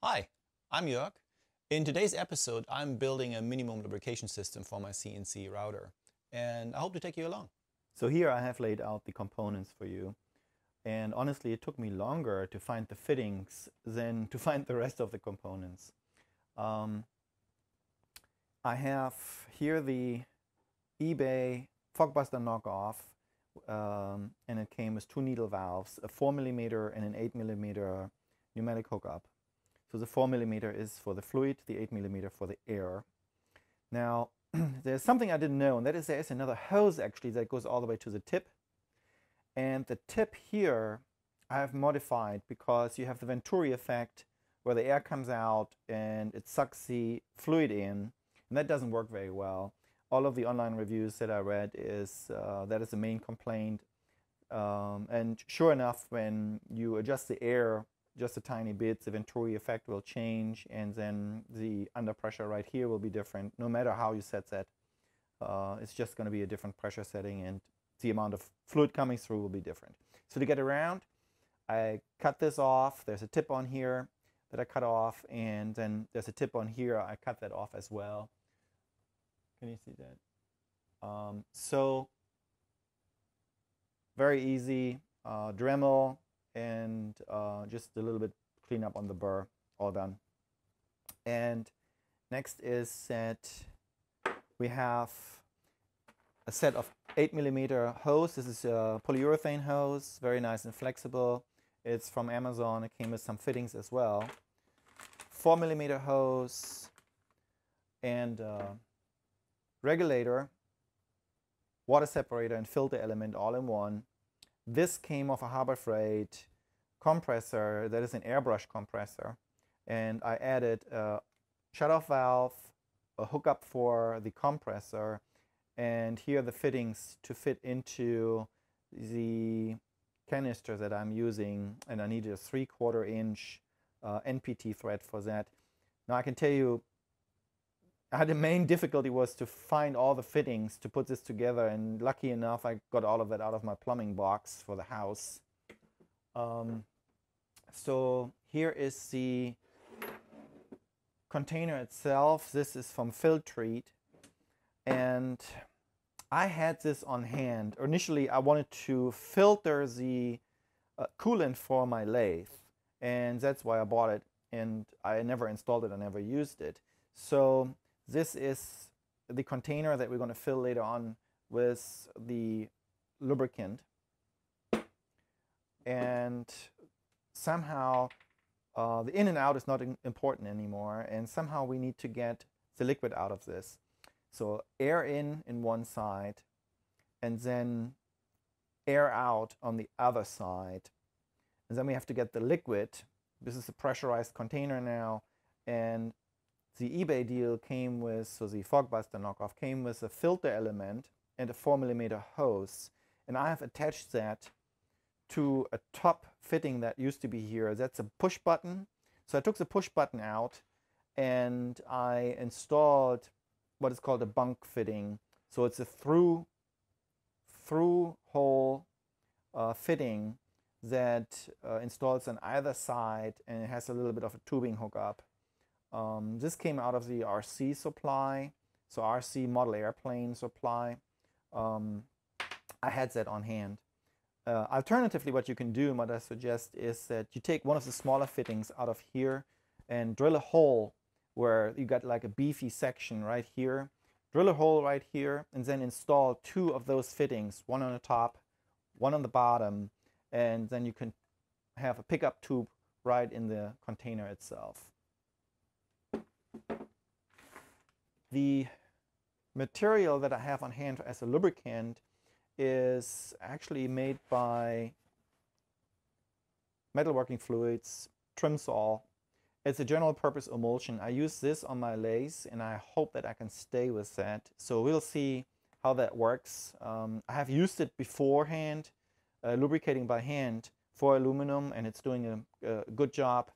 Hi, I'm Jörg. In today's episode, I'm building a minimum lubrication system for my CNC router, and I hope to take you along. So here I have laid out the components for you, and honestly it took me longer to find the fittings than to find the rest of the components. I have here the eBay Fogbuster knockoff, and it came with two needle valves, a 4mm and an 8mm pneumatic hookup. So the 4mm is for the fluid, the 8mm for the air. Now, there's something I didn't know, and that is there is another hose actually that goes all the way to the tip. And the tip here I have modified because you have the Venturi effect where the air comes out and it sucks the fluid in, and that doesn't work very well. All of the online reviews that I read is that is the main complaint. And sure enough, when you adjust the air just a tiny bit, the Venturi effect will change, and then the under pressure right here will be different. No matter how you set that, it's just going to be a different pressure setting, and the amount of fluid coming through will be different. So to get around, I cut this off. There's a tip on here that I cut off, and then there's a tip on here. I cut that off as well. Can you see that? So very easy. Dremel. And just a little bit cleanup on the burr, all done. And next is that we have a set of 8mm hose. This is a polyurethane hose, very nice and flexible. It's from Amazon. It came with some fittings as well. 4mm hose and regulator, water separator, and filter element all in one. This came off a Harbor Freight compressor that is an airbrush compressor, and I added a shutoff valve, a hookup for the compressor, and here are the fittings to fit into the canister that I'm using, and I needed a 3/4 inch NPT thread for that. Now I can tell you I had the main difficulty was to find all the fittings to put this together, and lucky enough I got all of that out of my plumbing box for the house. So here is the container itself. This is from Filtrete, and I had this on hand. Initially I wanted to filter the coolant for my lathe, and that's why I bought it, and I never installed it, I never used it. So this is the container that we're going to fill later on with the lubricant, and somehow the in and out is not important anymore, and somehow we need to get the liquid out of this. So air in one side, and then air out on the other side, and then we have to get the liquid. This is a pressurized container now, and the eBay deal came with, so the Fogbuster knockoff came with a filter element and a 4mm hose. And I have attached that to a top fitting that used to be here. That's a push button. So I took the push button out and I installed what is called a bunk fitting. So it's a through hole fitting that installs on either side, and it has a little bit of a tubing hookup. This came out of the RC supply, so RC model airplane supply. I had that on hand. Alternatively, what you can do, what I suggest, is that you take one of the smaller fittings out of here and drill a hole where you got like a beefy section right here. Drill a hole right here and then install two of those fittings, one on the top, one on the bottom, and then you can have a pickup tube right in the container itself. The material that I have on hand as a lubricant is actually made by Metal Working Fluids Trimsol. It's a general purpose emulsion. I use this on my lathe, and I hope that I can stay with that. So we'll see how that works. I have used it beforehand, lubricating by hand for aluminum, and it's doing a good job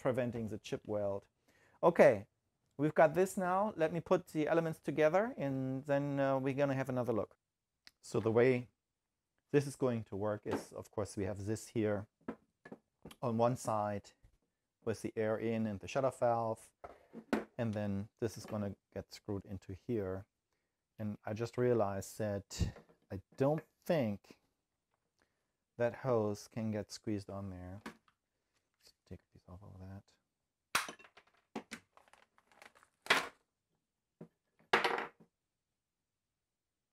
preventing the chip weld. Okay. We've got this now. Let me put the elements together, and then we're going to have another look. So the way this is going to work is, of course, we have this here on one side with the air in and the shut-off valve. And then this is going to get screwed into here. And I just realized that I don't think that hose can get squeezed on there. Let's take a piece off of that.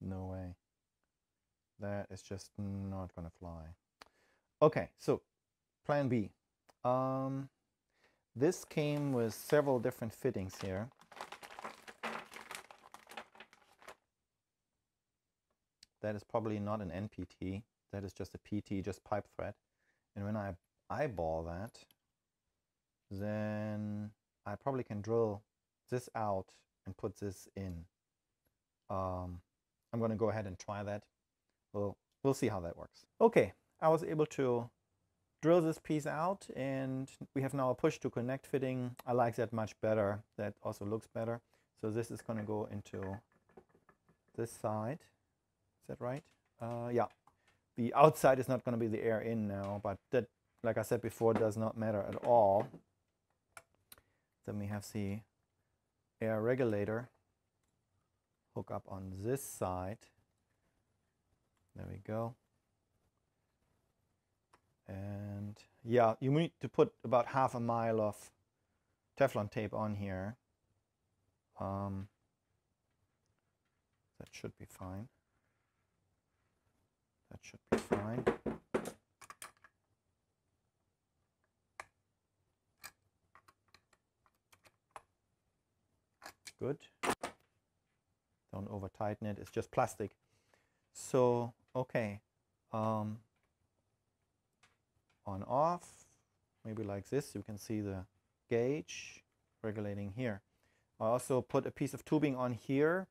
No way. That is just not going to fly. Okay, so plan B. This came with several different fittings here. That is probably not an NPT. That is just a PT, just pipe thread. And when I eyeball that, then I probably can drill this out and put this in. I'm going to go ahead and try that. We'll see how that works. Okay, I was able to drill this piece out, and we have now a push to connect fitting. I like that much better. That also looks better. So this is going to go into this side. Is that right? Yeah. The outside is not going to be the air in now, but that, like I said before, does not matter at all. Then we have the air regulator. Hook up on this side. There we go. And yeah, you need to put about half a mile of Teflon tape on here. That should be fine. That should be fine. Good. Don't over tighten it, it's just plastic. So, okay, on off, maybe like this, you can see the gauge regulating here. I also put a piece of tubing on here,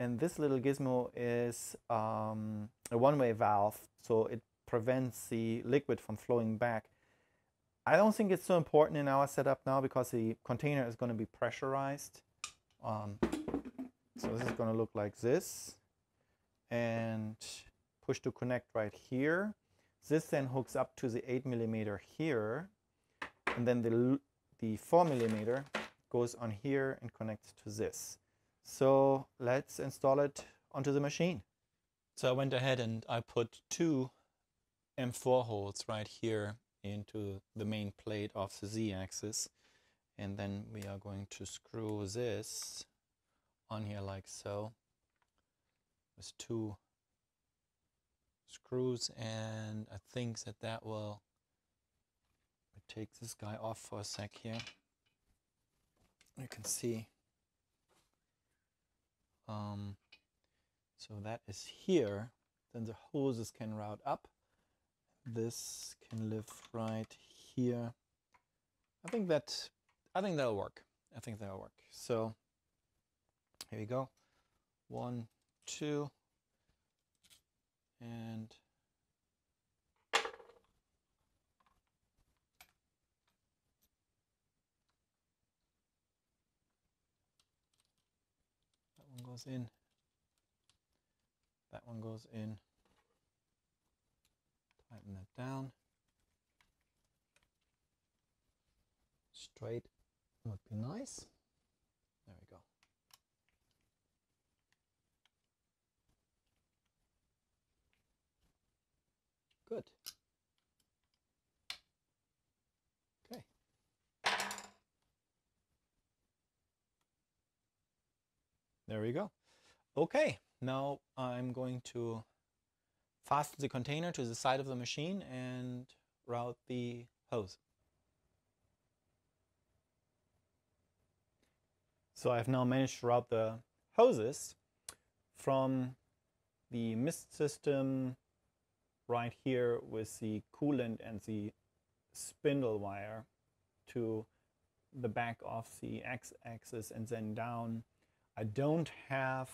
and this little gizmo is a one-way valve, so it prevents the liquid from flowing back. I don't think it's so important in our setup now because the container is going to be pressurized. So this is going to look like this, and push to connect right here. This then hooks up to the 8mm here, and then the 4mm goes on here and connects to this. So let's install it onto the machine. So I went ahead and I put two M4 holes right here into the main plate of the Z-axis, and then we are going to screw this on here like so with two screws, and I think that will take this guy off for a sec here. You can see so that is here. Then the hoses can route up. This can live right here. I think that'll work. So here we go. 1, 2, and that one goes in. That one goes in. Tighten that down. Straight would be nice. There we go. Good. Okay. There we go. Okay, now I'm going to fasten the container to the side of the machine and route the hose. So I've now managed to route the hoses from the mist system right here with the coolant and the spindle wire to the back of the x-axis and then down. I don't have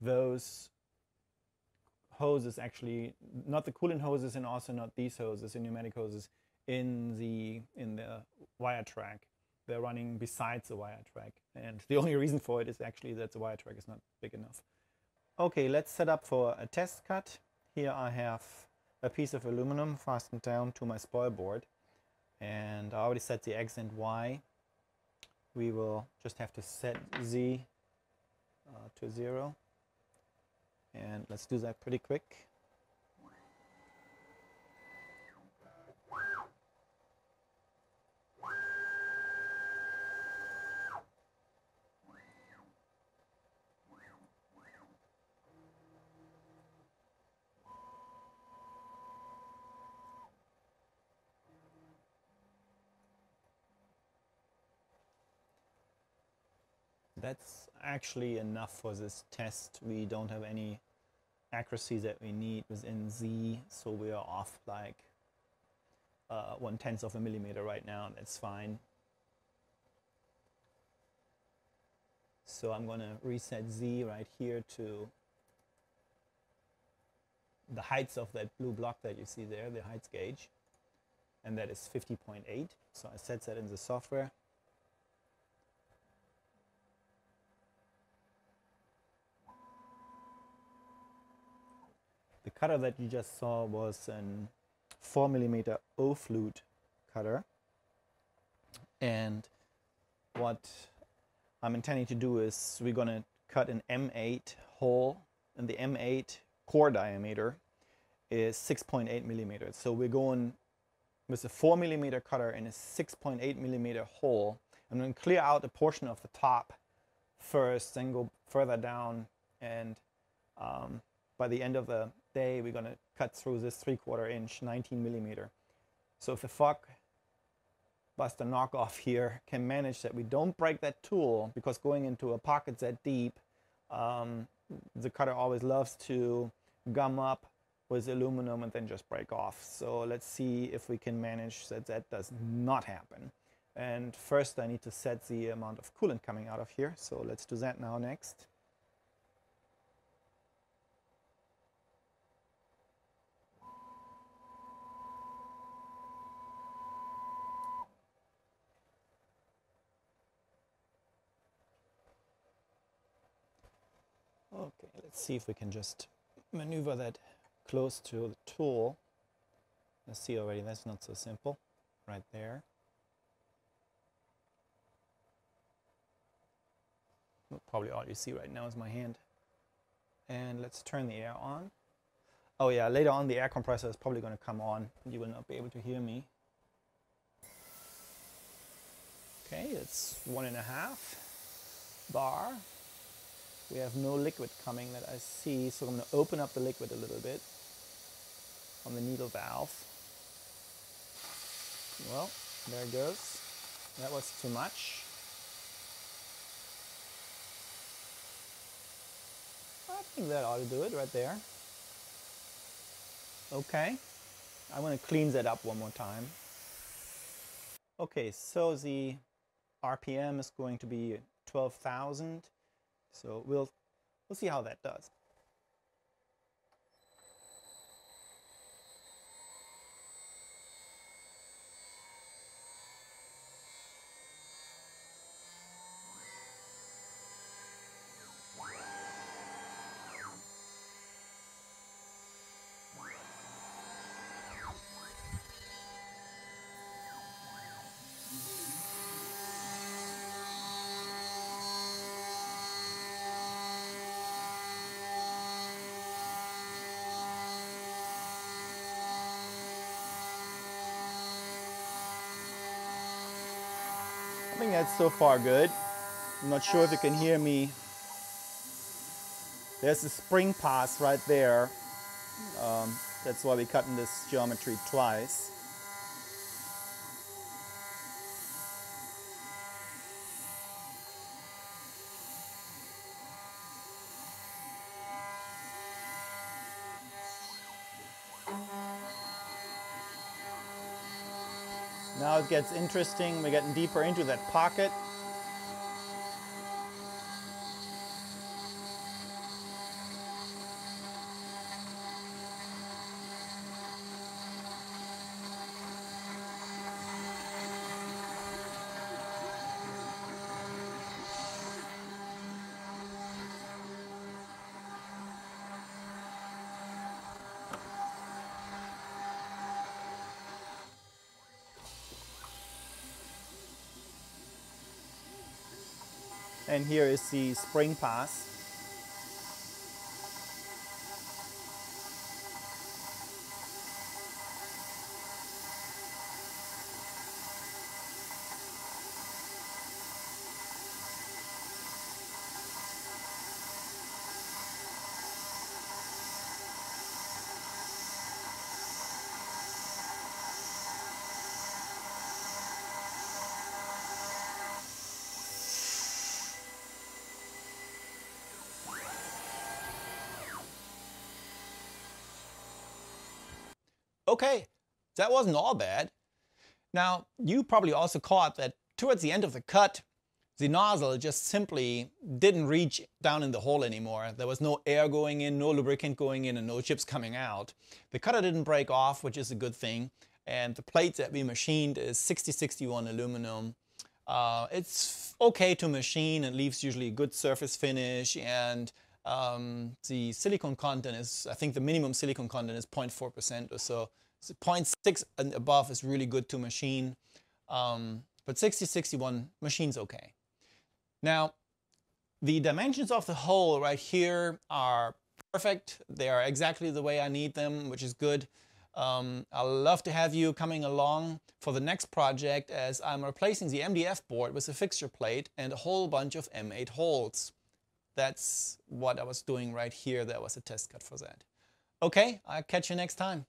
those hoses actually, not the coolant hoses and also not these hoses, the pneumatic hoses, in the wire track. They're running besides the wire track, and the only reason for it is actually that the wire track is not big enough. Okay, let's set up for a test cut. Here I have a piece of aluminum fastened down to my spoil board, and I already set the X and Y. We will just have to set Z to 0, and let's do that pretty quick. That's actually enough for this test. We don't have any accuracy that we need within Z, so we are off like 0.1 millimeter right now. That's fine. So I'm going to reset Z right here to the heights of that blue block that you see there, the heights gauge, and that is 50.8. So I set that in the software. The cutter that you just saw was an 4mm O-flute cutter, and what I'm intending to do is we're going to cut an M8 hole, and the M8 core diameter is 6.8mm. So we're going with a 4mm cutter and a 6.8mm hole. I'm going to clear out a portion of the top first, then go further down, and by the end of the day, we're going to cut through this 3/4 inch 19mm. So if the Fogbuster knockoff here can manage that we don't break that tool, because going into a pocket that deep, the cutter always loves to gum up with aluminum and then just break off. So let's see if we can manage that that does not happen. And first I need to set the amount of coolant coming out of here, so let's do that now next. Okay, let's see if we can just maneuver that close to the tool. Let's see already, that's not so simple. Right there. Well, probably all you see right now is my hand. And let's turn the air on. Oh yeah, later on the air compressor is probably going to come on. You will not be able to hear me. Okay, it's 1.5 bar. We have no liquid coming that I see, so I'm going to open up the liquid a little bit on the needle valve. Well, there it goes. That was too much. I think that ought to do it right there. Okay. I want to clean that up one more time. Okay, so the RPM is going to be 12,000. So we'll see how that does. I think that's so far good. I'm not sure if you can hear me. There's a spring pass right there. That's why we're cutting this geometry twice. Now it gets interesting, we're getting deeper into that pocket. and here is the spring pass. Okay, that wasn't all bad. Now, you probably also caught that towards the end of the cut, the nozzle just simply didn't reach down in the hole anymore. There was no air going in, no lubricant going in, and no chips coming out. The cutter didn't break off, which is a good thing. And the plate that we machined is 6061 aluminum. It's okay to machine. It leaves usually a good surface finish, and the silicone content is, I think the minimum silicone content is 0.4% or so. So 0.6 and above is really good to machine, but 6061 machines okay. Now, the dimensions of the hole right here are perfect. They are exactly the way I need them, which is good. I'd love to have you coming along for the next project, as I'm replacing the MDF board with a fixture plate and a whole bunch of M8 holes. That's what I was doing right here. That was a test cut for that. Okay, I'll catch you next time.